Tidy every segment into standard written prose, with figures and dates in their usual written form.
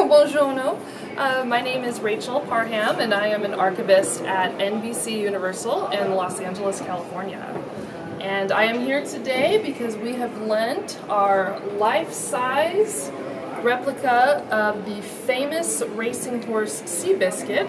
Buongiorno. My name is Rachel Parham, and I am an archivist at NBCUniversal in Los Angeles, California. And I am here today because we have lent our life-size replica of the famous racing horse Seabiscuit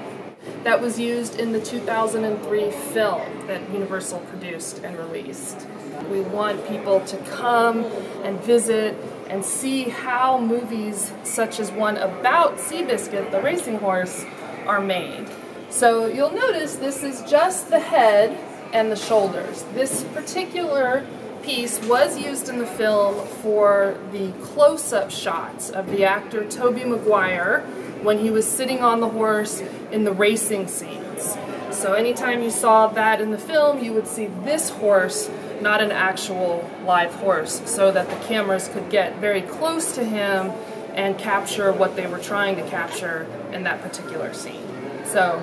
that was used in the 2003 film that Universal produced and released. We want people to come and visit and see how movies such as one about Seabiscuit, the racing horse, are made. So you'll notice this is just the head and the shoulders. This particular piece was used in the film for the close-up shots of the actor Tobey Maguire when he was sitting on the horse in the racing scenes. So anytime you saw that in the film, you would see this horse, not an actual live horse, so that the cameras could get very close to him and capture what they were trying to capture in that particular scene. So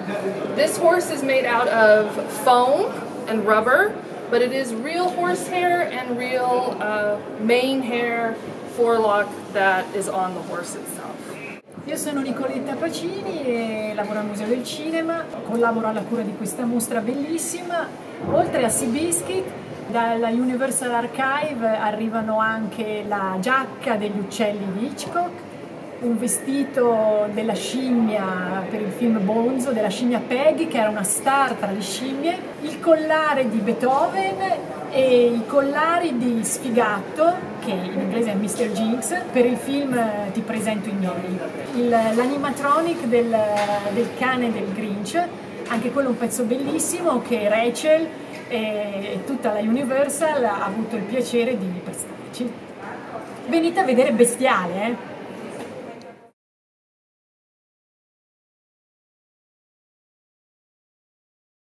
this horse is made out of foam and rubber, but it is real horse hair and real mane hair, forelock that is on the horse itself. Io sono Nicoletta Pacini e lavoro al Museo del Cinema, collaboro alla cura di questa mostra bellissima. Oltre a Seabiscuit, dalla Universal Archive arrivano anche la giacca degli uccelli di Hitchcock, un vestito della scimmia per il film Bonzo, della scimmia Peggy, che era una star tra le scimmie, il collare di Beethoven e i collari di Sfigatto, che in inglese è Mr. Jinx, per il film Ti presento i miei. L'animatronic del cane del Grinch, anche quello è un pezzo bellissimo che Rachel e tutta la Universal ha avuto il piacere di prestarci. Venite a vedere Bestiale!